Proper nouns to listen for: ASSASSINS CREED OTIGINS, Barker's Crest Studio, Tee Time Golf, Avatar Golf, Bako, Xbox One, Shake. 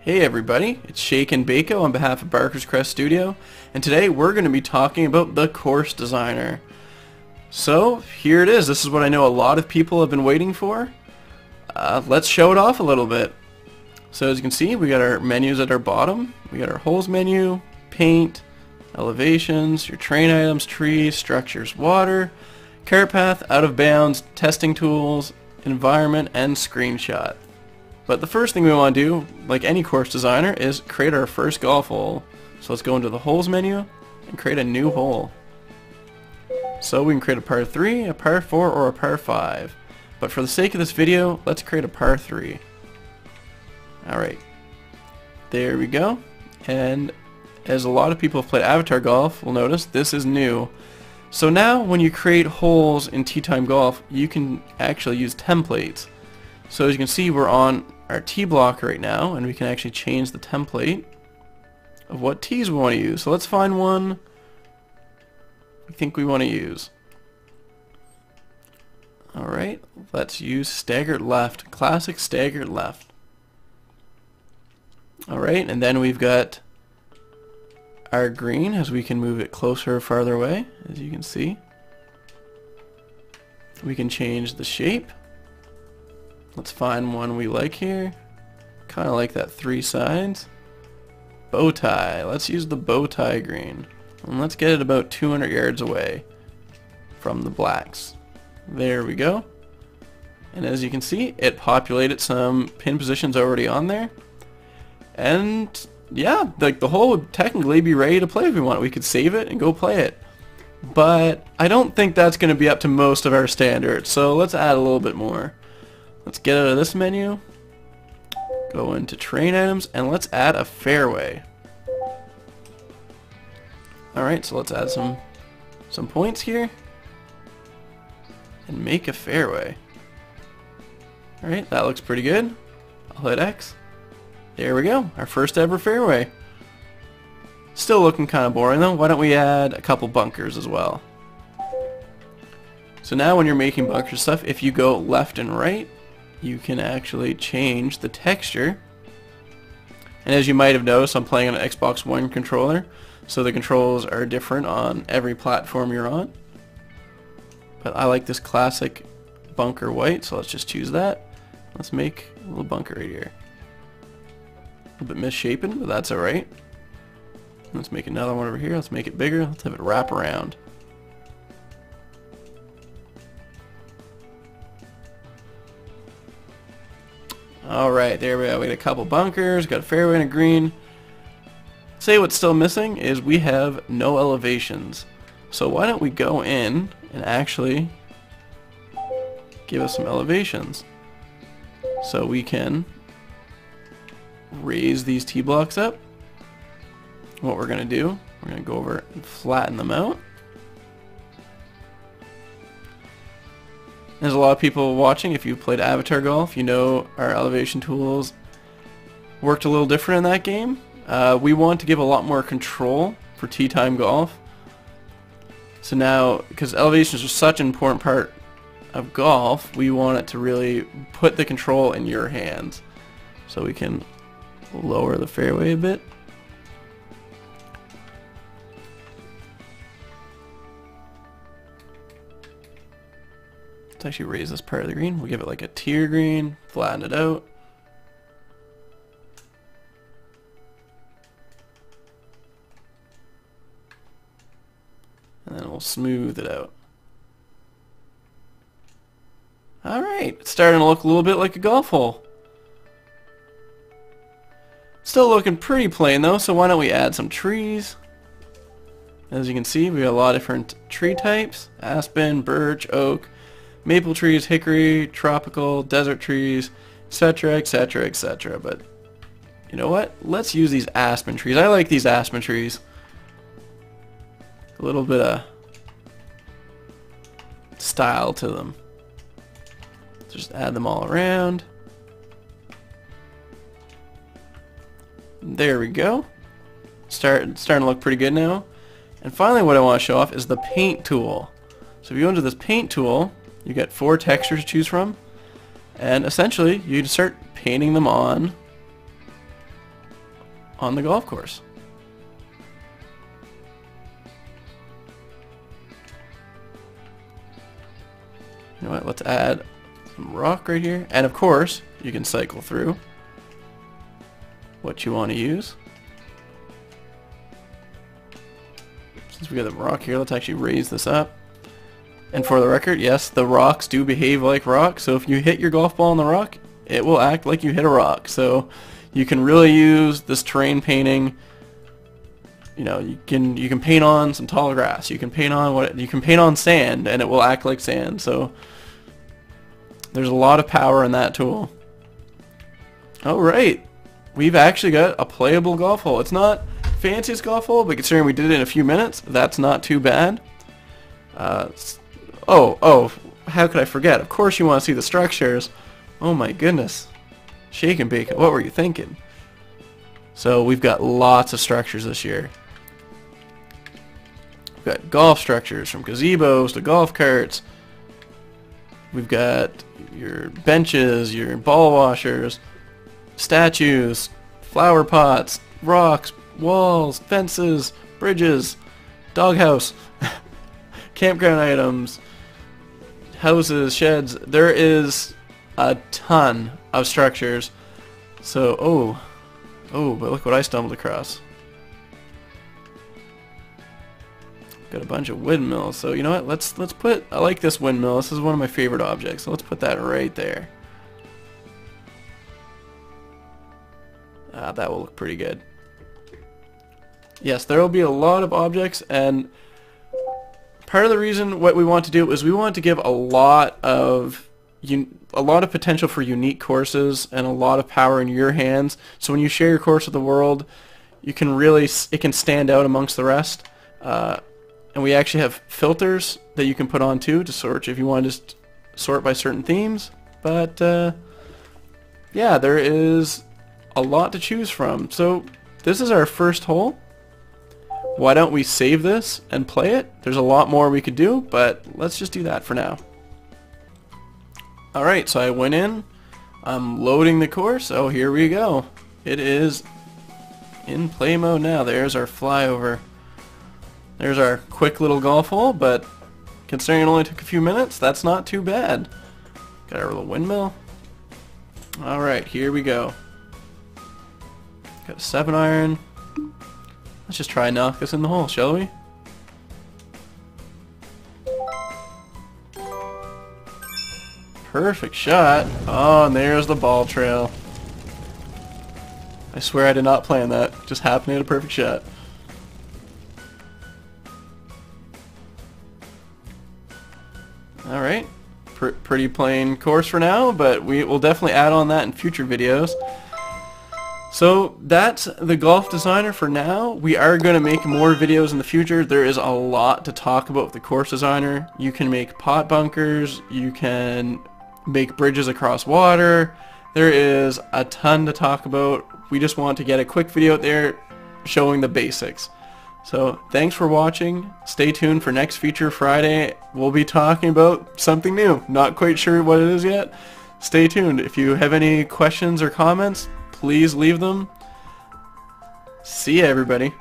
Hey everybody, it's Shake and Bako on behalf of Barker's Crest Studio, and today we're going to be talking about the course designer. So here it is. This is what I know a lot of people have been waiting for. Let's show it off a little bit. So as you can see, we got our menus at our bottom. We got our holes menu, paint, elevations, your train items, trees, structures, water, cart path, out of bounds, testing tools, environment, and screenshot. But the first thing we want to do, like any course designer, is create our first golf hole. So let's go into the holes menu and create a new hole. So we can create a par 3, a par 4, or a par 5. But for the sake of this video, let's create a par 3. Alright, there we go. And as a lot of people have played Avatar Golf will notice, this is new. So now when you create holes in Tee Time Golf, you can actually use templates. So as you can see, we're on our tee block right now, and we can actually change the template of what tees we want to use. So let's find one we think we want to use. Alright, let's use staggered left, classic staggered left. Alright, and then we've got our green, as we can move it closer or farther away, as you can see. We can change the shape. Let's find one we like here. Kinda like that three sides. Bow tie. Let's use the bow tie green. And let's get it about 200 yards away from the blacks. There we go. And as you can see, it populated some pin positions already on there. And yeah, like the hole would technically be ready to play if we want. We could save it and go play it. But I don't think that's going to be up to most of our standards. So let's add a little bit more. Let's get out of this menu, go into train items, and let's add a fairway. Alright, so let's add some points here and make a fairway. Alright, that looks pretty good. I'll hit X. There we go, our first ever fairway. Still looking kind of boring though. Why don't we add a couple bunkers as well? So now when you're making bunker stuff, if you go left and right, you can actually change the texture. And as you might have noticed, I'm playing on an Xbox One controller, so the controls are different on every platform you're on. But I like this classic bunker white, so let's just choose that. Let's make a little bunker right here. A little bit misshapen, but that's alright. Let's make another one over here. Let's make it bigger. Let's have it wrap around. Alright, there we go. We got a couple bunkers, got a fairway and a green. Say what's still missing is we have no elevations. So why don't we go in and actually give us some elevations. So we can raise these tee blocks up. What we're going to do, we're going to go over and flatten them out. There's a lot of people watching. If you've played Avatar Golf, you know our elevation tools worked a little different in that game. We want to give a lot more control for Tee Time Golf. So now, because elevations are such an important part of golf, we want it to really put the control in your hands. So we can lower the fairway a bit. Let's actually raise this part of the green. We'll give it like a tier green, flatten it out. And then we'll smooth it out. Alright, it's starting to look a little bit like a golf hole. Still looking pretty plain though, so why don't we add some trees? As you can see, we got a lot of different tree types. Aspen, birch, oak, maple trees, hickory, tropical, desert trees, etc, etc, etc. But you know what? Let's use these aspen trees. I like these aspen trees. A little bit of style to them. Just add them all around. There we go. Starting to look pretty good now. And finally, what I want to show off is the paint tool. So if you go into this paint tool, you get 4 textures to choose from, and essentially you can start painting them on on the golf course. You know what, let's add some rock right here. And of course, you can cycle through what you want to use. Since we got the rock here, let's actually raise this up. And for the record, yes, the rocks do behave like rocks. So if you hit your golf ball on the rock, it will act like you hit a rock. So you can really use this terrain painting. You know, you can paint on some tall grass. You can paint on sand, and it will act like sand. So there's a lot of power in that tool. All right, we've actually got a playable golf hole. It's not fanciest golf hole, but considering we did it in a few minutes, that's not too bad. Oh, how could I forget? Of course you want to see the structures. Oh my goodness. Shake and bake, what were you thinking? So we've got lots of structures this year. We've got golf structures, from gazebos to golf carts. We've got your benches, your ball washers, statues, flower pots, rocks, walls, fences, bridges, doghouse, campground items, houses, sheds. There is a ton of structures. So, oh, but look what I stumbled across. Got a bunch of windmills. So you know what? Let's put. I like this windmill. This is one of my favorite objects. So let's put that right there. That will look pretty good. Yes, there will be a lot of objects, and part of the reason what we want to do is we want to give a lot of potential for unique courses and a lot of power in your hands. So when you share your course with the world, you can really, it can stand out amongst the rest. And we actually have filters that you can put on too to sort if you want to just sort by certain themes. But yeah, there is a lot to choose from. So this is our first hole. Why don't we save this and play it? There's a lot more we could do, but let's just do that for now. Alright, so I went in. I'm loading the course. Oh, here we go. It is in play mode now. There's our flyover. There's our quick little golf hole, but considering it only took a few minutes, that's not too bad. Got our little windmill. Alright, here we go. Got a 7-iron. Let's just try and knock this in the hole, shall we? Perfect shot. Oh, and there's the ball trail. I swear I did not plan that. Just happened to get a perfect shot. Alright. Pretty plain course for now, but we will definitely add on that in future videos. So that's the golf designer for now. We are going to make more videos in the future. There is a lot to talk about with the course designer. You can make pot bunkers. You can make bridges across water. There is a ton to talk about. We just want to get a quick video out there showing the basics. So thanks for watching. Stay tuned for next Feature Friday. We'll be talking about something new. Not quite sure what it is yet. Stay tuned. If you have any questions or comments, please leave them. See ya, everybody.